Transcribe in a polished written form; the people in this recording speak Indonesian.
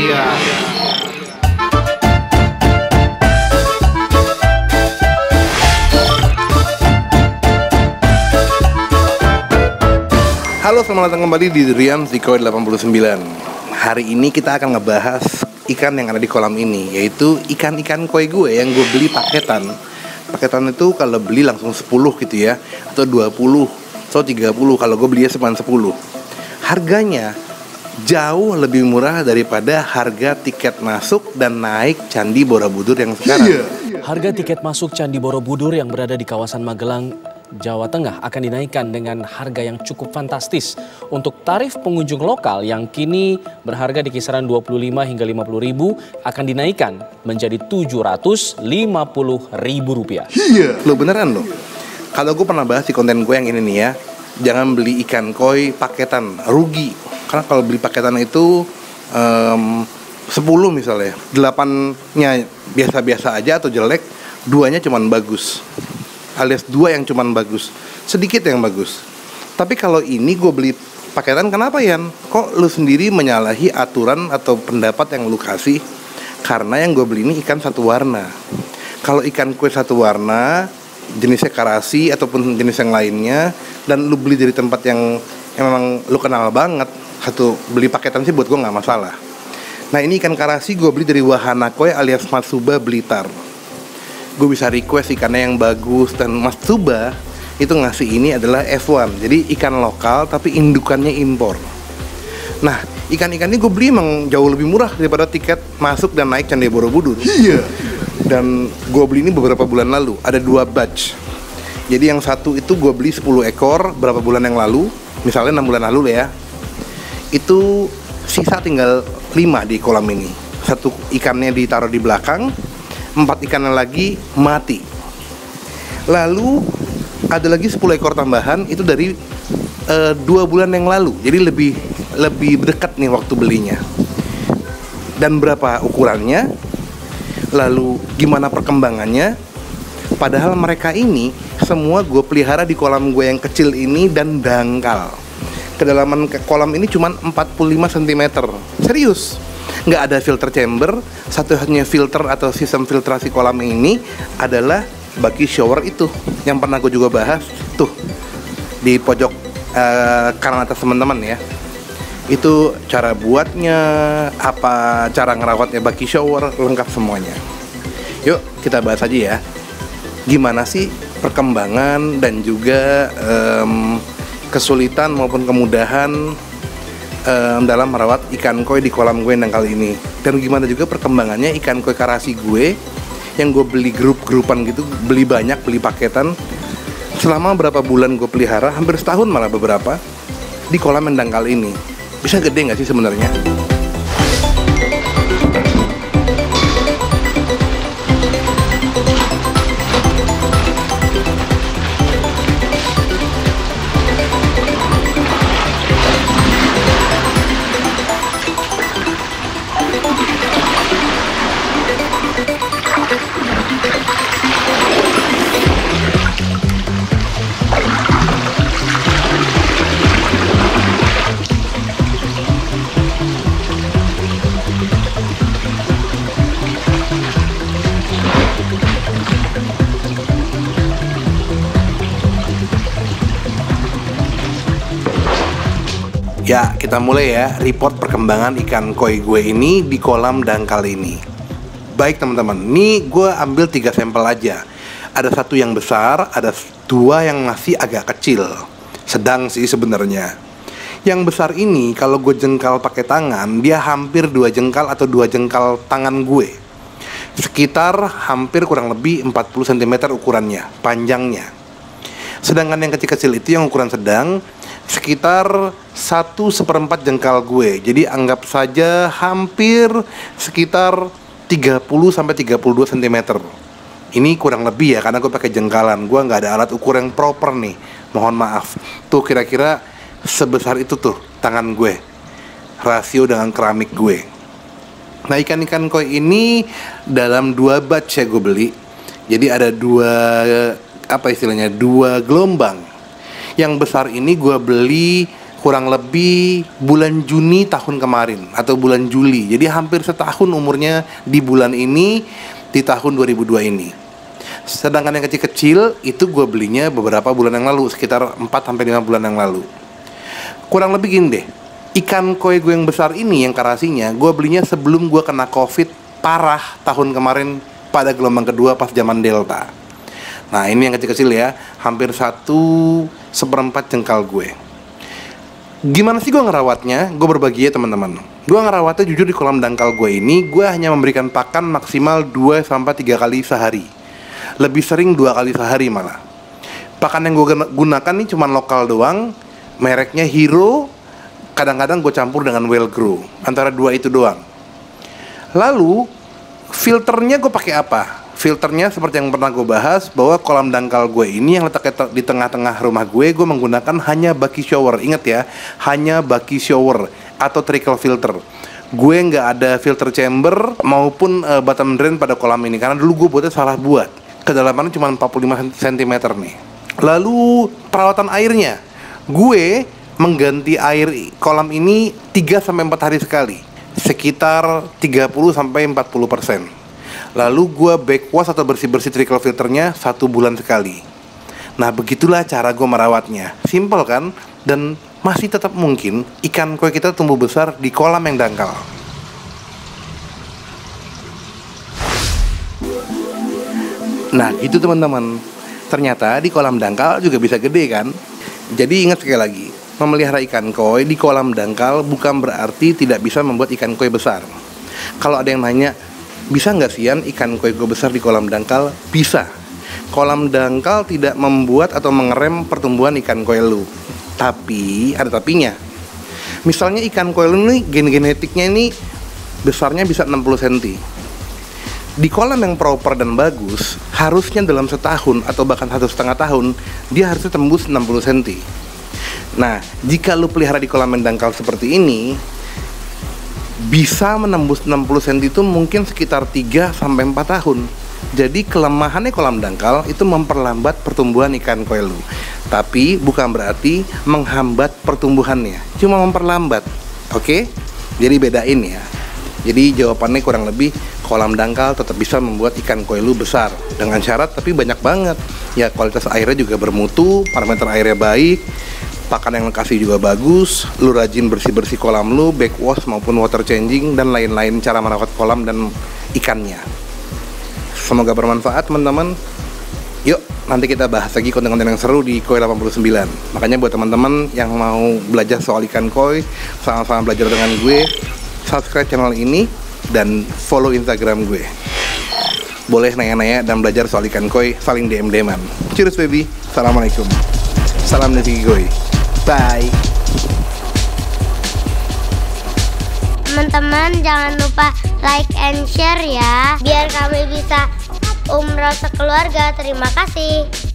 dia. Halo, selamat datang kembali di The Ryans di Koi 89. Hari ini kita akan ngebahas ikan yang ada di kolam ini, yaitu ikan-ikan koi gue yang gue beli paketan. Paketan itu kalau beli langsung 10 gitu ya, atau 20, atau 30. Kalau gue belinya cuma 10. Harganya jauh lebih murah daripada harga tiket masuk dan naik Candi Borobudur yang sekarang. Harga tiket masuk Candi Borobudur yang berada di kawasan Magelang, Jawa Tengah akan dinaikkan dengan harga yang cukup fantastis untuk tarif pengunjung lokal yang kini berharga di kisaran 25 hingga 50 ribu akan dinaikkan menjadi 750 ribu rupiah. Iya, lo beneran lo. Kalau gue pernah bahas di konten gue yang ini nih ya, jangan beli ikan koi paketan, rugi. Karena kalau beli paketan itu 10 misalnya, 8-nya biasa-biasa aja atau jelek, 2-nya cuman bagus. Alias 2 yang cuman bagus, sedikit yang bagus. Tapi kalau ini gue beli paketan, kenapa Yan? Kok lu sendiri menyalahi aturan atau pendapat yang lu kasih? Karena yang gue beli ini ikan satu warna. Kalau ikan koi satu warna, jenisnya karasi ataupun jenis yang lainnya, dan lu beli dari tempat yang memang lu kenal banget, satu beli paketan sih buat gue gak masalah. Nah, ini ikan karasi gue beli dari wahana koi alias Masuba Blitar. Gue bisa request ikannya yang bagus, dan Masuba itu ngasih ini adalah F1, jadi ikan lokal tapi indukannya impor. Nah, ikan-ikan ini gue beli emang jauh lebih murah daripada tiket masuk dan naik Candi Borobudur. Iya. Dan gue beli ini beberapa bulan lalu, ada 2 batch. Jadi yang satu itu gue beli 10 ekor berapa bulan yang lalu, misalnya 6 bulan lalu ya. Itu sisa tinggal 5 di kolam ini. Satu ikannya ditaruh di belakang, 4 ikan lagi mati. Lalu ada lagi 10 ekor tambahan, itu dari 2 bulan yang lalu. Jadi lebih dekat nih waktu belinya. Dan berapa ukurannya? Lalu gimana perkembangannya? Padahal mereka ini semua gue pelihara di kolam gue yang kecil ini dan dangkal. Kedalaman kolam ini cuma 45 cm. Serius, nggak ada filter chamber. Satu-satunya filter atau sistem filtrasi kolam ini adalah bagi shower itu yang pernah gue juga bahas tuh di pojok kanan atas teman-teman ya. Itu cara buatnya, apa cara ngerawatnya, bagi shower, lengkap semuanya. Yuk kita bahas aja ya, gimana sih perkembangan dan juga kesulitan maupun kemudahan dalam merawat ikan koi di kolam gue yang kali ini. Dan gimana juga perkembangannya ikan koi karasi gue yang gue beli grup-grupan gitu, beli banyak, beli paketan. Selama berapa bulan gue pelihara, hampir setahun malah beberapa, di kolam yang dangkal ini. Bisa gede gak sih sebenarnya? Ya, kita mulai ya report perkembangan ikan koi gue ini di kolam dangkal ini. Baik teman-teman, ini gue ambil 3 sampel aja. Ada 1 yang besar, ada 2 yang masih agak kecil. Sedang sih sebenarnya. Yang besar ini kalau gue jengkal pakai tangan, dia hampir 2 jengkal atau 2 jengkal tangan gue. Sekitar hampir kurang lebih 40 cm ukurannya, panjangnya. Sedangkan yang kecil-kecil itu yang ukuran sedang, sekitar 1/4 jengkal gue. Jadi anggap saja hampir sekitar 30-32 cm. Ini kurang lebih ya, karena gue pakai jengkalan. Gue nggak ada alat ukur yang proper nih, mohon maaf. Tuh kira-kira sebesar itu tuh tangan gue, rasio dengan keramik gue. Nah, ikan-ikan koi ini dalam 2 batch ya gue beli. Jadi ada 2 gelombang. Yang besar ini gue beli kurang lebih bulan Juni tahun kemarin atau bulan Juli. Jadi hampir setahun umurnya di bulan ini, di tahun 2002 ini. Sedangkan yang kecil-kecil itu gue belinya beberapa bulan yang lalu, sekitar 4-5 bulan yang lalu. Kurang lebih gini deh, ikan koi gue yang besar ini, yang karasinya, gue belinya sebelum gue kena covid parah tahun kemarin pada gelombang kedua pas zaman Delta. Nah ini yang kecil-kecil ya, hampir 1/4 jengkal gue. Gimana sih gue ngerawatnya? Gue berbagi ya teman-teman. Gue ngerawatnya jujur di kolam dangkal gue ini, gue hanya memberikan pakan maksimal 2-3 kali sehari. Lebih sering 2 kali sehari malah. Pakan yang gue gunakan nih cuman lokal doang, mereknya Hero. Kadang-kadang gue campur dengan Well Grow. Antara dua itu doang. Lalu filternya gue pakai apa? Filternya seperti yang pernah gue bahas, bahwa kolam dangkal gue ini yang letaknya di tengah-tengah rumah gue menggunakan hanya bucky shower. Ingat ya, hanya bucky shower atau trickle filter. Gue nggak ada filter chamber maupun bottom drain pada kolam ini, karena dulu gue buatnya salah buat. Kedalamannya cuma 45 cm nih. Lalu perawatan airnya, gue mengganti air kolam ini 3-4 hari sekali, sekitar 30-40%. Lalu gue backwash atau bersih-bersih trickle filternya 1 bulan sekali. Nah begitulah cara gue merawatnya. Simple kan? Dan masih tetap mungkin ikan koi kita tumbuh besar di kolam yang dangkal. Nah gitu teman-teman. Ternyata di kolam dangkal juga bisa gede kan? Jadi ingat sekali lagi, memelihara ikan koi di kolam dangkal bukan berarti tidak bisa membuat ikan koi besar. Kalau ada yang nanya, bisa nggak sih Yan ikan koi gue besar di kolam dangkal? Bisa. Kolam dangkal tidak membuat atau mengerem pertumbuhan ikan koi lu. Tapi, ada tapinya. Misalnya ikan koi lu nih, genetiknya ini besarnya bisa 60 cm. Di kolam yang proper dan bagus, harusnya dalam setahun atau bahkan 1,5 tahun, dia harusnya tembus 60 cm. Nah, jika lu pelihara di kolam yang dangkal seperti ini, bisa menembus 60 cm itu mungkin sekitar 3-4 tahun. Jadi kelemahannya kolam dangkal itu memperlambat pertumbuhan ikan koi lu. Tapi bukan berarti menghambat pertumbuhannya, cuma memperlambat. Oke? Jadi bedain ya. Jadi jawabannya kurang lebih kolam dangkal tetap bisa membuat ikan koi lu besar, dengan syarat tapi banyak banget. Ya kualitas airnya juga bermutu, parameter airnya baik, pakan yang dikasih juga bagus, lu rajin bersih-bersih kolam lu, backwash maupun water changing, dan lain-lain cara merawat kolam dan ikannya. Semoga bermanfaat teman-teman. Yuk, nanti kita bahas lagi konten-konten yang seru di Koi 89. Makanya buat teman-teman yang mau belajar soal ikan koi, sama-sama belajar dengan gue, subscribe channel ini, dan follow Instagram gue. Boleh nanya-nanya dan belajar soal ikan koi, saling DM-DM-an. Cheers baby, assalamualaikum. Salam dari Koi. Bye. Teman-teman jangan lupa like and share ya, biar kami bisa umroh sekeluarga. Terima kasih.